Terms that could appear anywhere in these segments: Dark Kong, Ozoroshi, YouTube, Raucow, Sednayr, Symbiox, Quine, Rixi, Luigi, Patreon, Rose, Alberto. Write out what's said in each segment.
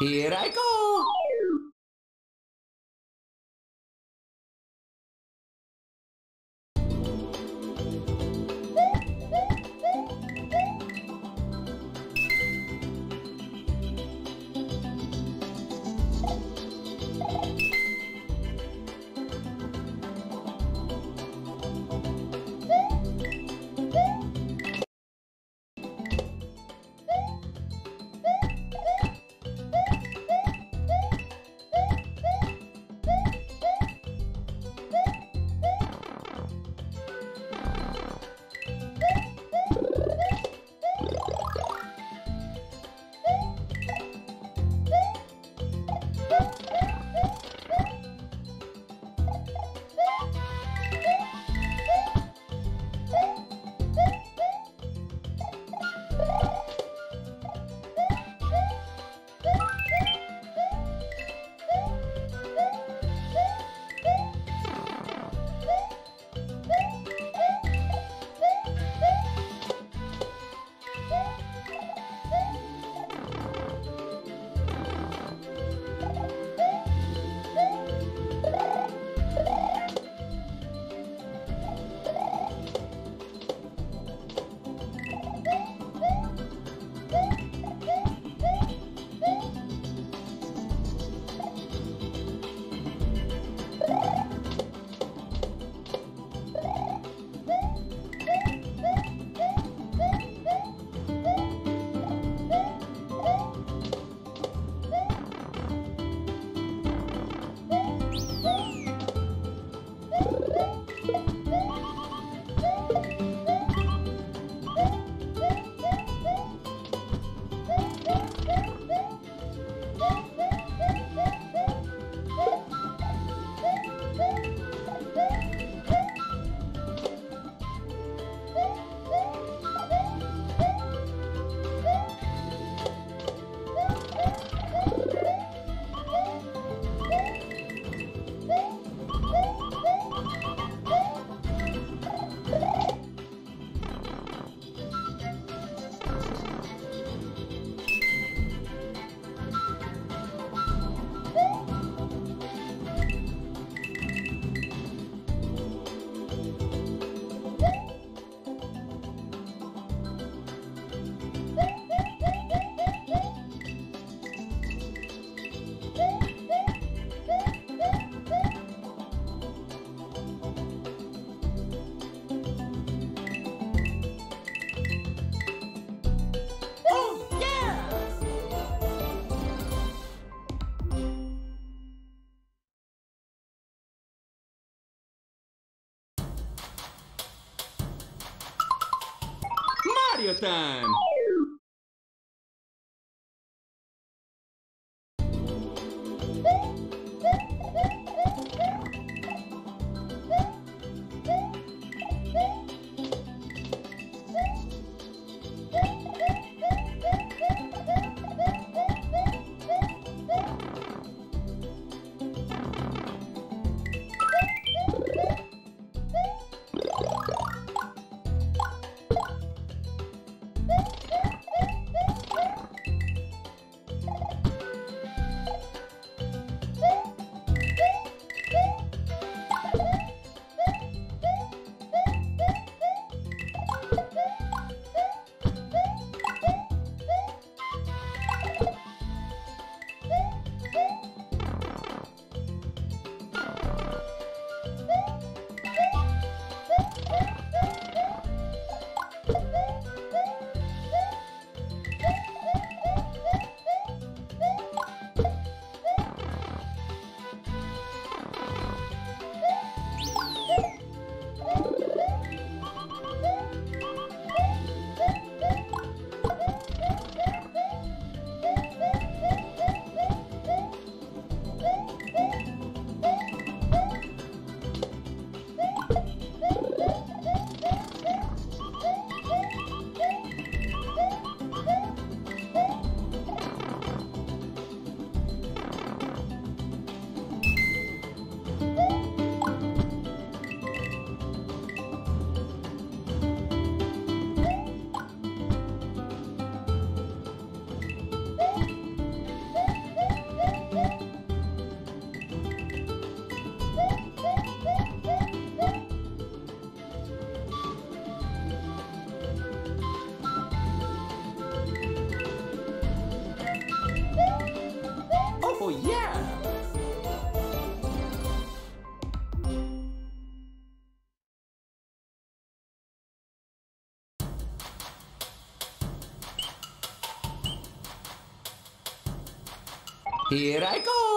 Here I go! Time! What? Here I go!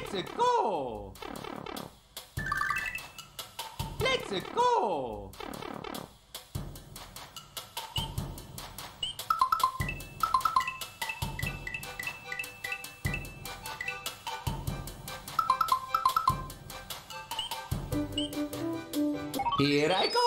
Let's go! Let's go! Here I go!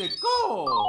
Let's go!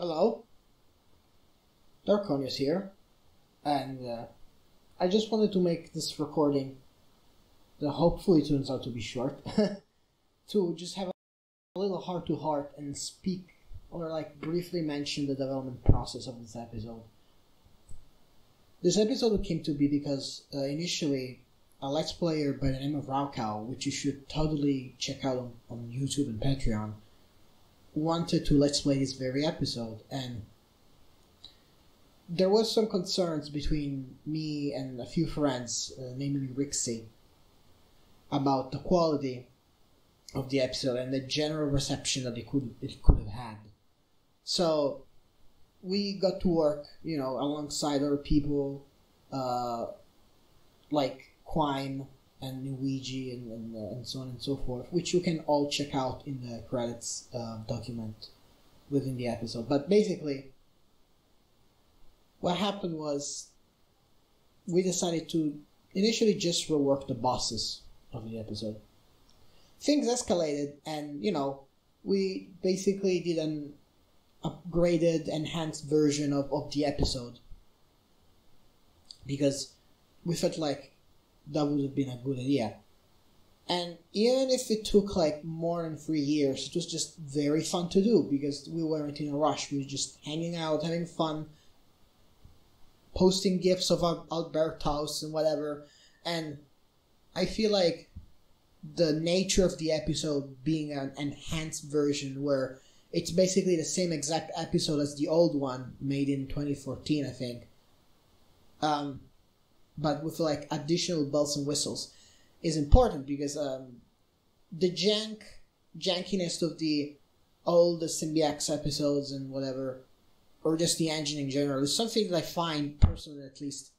Hello, Dark Kong is here, and I just wanted to make this recording that hopefully turns out to be short, to just have a little heart-to-heart and speak or like briefly mention the development process of this episode. This episode came to be because initially a Let's Player by the name of Raucow, which you should totally check out on YouTube and Patreon, wanted to Let's Play this very episode, and there was some concerns between me and a few friends, namely Rixi, about the quality of the episode and the general reception that it could have had. So we got to work, you know, alongside other people like Quine and Luigi and so on and so forth, which you can all check out in the credits document within the episode. But basically, what happened was we decided to initially just rework the bosses of the episode. Things escalated and, you know, we basically did an upgraded, enhanced version of the episode because we felt like that would have been a good idea. And even if it took like more than 3 years, it was just very fun to do because we weren't in a rush. We were just hanging out, having fun, posting gifs of Alberto's and whatever. And I feel like the nature of the episode being an enhanced version where it's basically the same exact episode as the old one made in 2014, I think. But with like additional bells and whistles is important because the jankiness of the old Symbiox episodes and whatever, or just the engine in general, is something that I find personally at least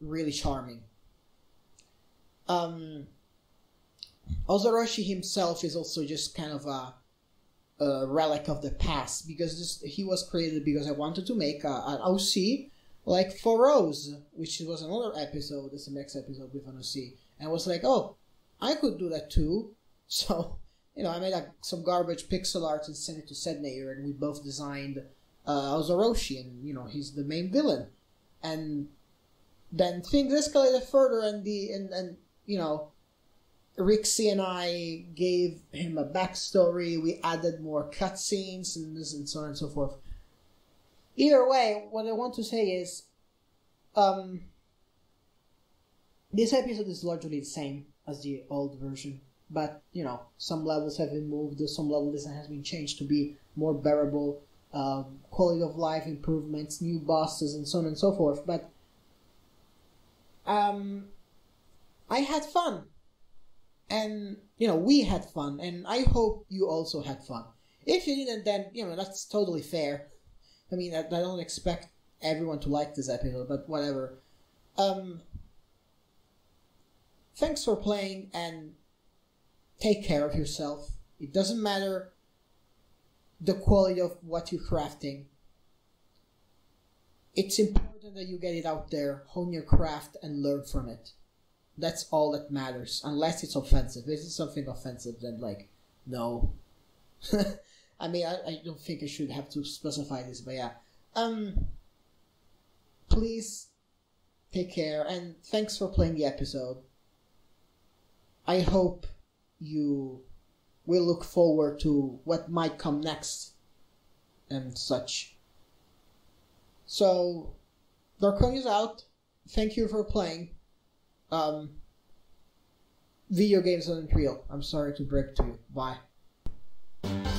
really charming. Ozoroshi himself is also just kind of a relic of the past because he was created because I wanted to make an OC like for Rose, which was another episode, the next episode with an OC, and I was like, oh, I could do that too. So, you know, I made some garbage pixel art and sent it to Sednayr, and we both designed Ozoroshi, and, you know, he's the main villain. And then things escalated further, and you know, Rixi and I gave him a backstory, we added more cutscenes, and so on and so forth. Either way, what I want to say is, this episode is largely the same as the old version, but, you know, some levels have been moved, some level design has been changed to be more bearable, quality of life improvements, new bosses, and so on and so forth, but I had fun, and, you know, we had fun, and I hope you also had fun. If you didn't, then, you know, that's totally fair. I mean, I don't expect everyone to like this episode, but whatever. Thanks for playing, and take care of yourself. It doesn't matter the quality of what you're crafting. It's important important that you get it out there, hone your craft, and learn from it. That's all that matters, unless it's offensive. If it's something offensive, then, like, no. I mean, I don't think I should have to specify this, but yeah. Please take care, and thanks for playing the episode. I hope you will look forward to what might come next and such. So, Dark Kong is out. Thank you for playing. Video games aren't real. I'm sorry to break to you. Bye.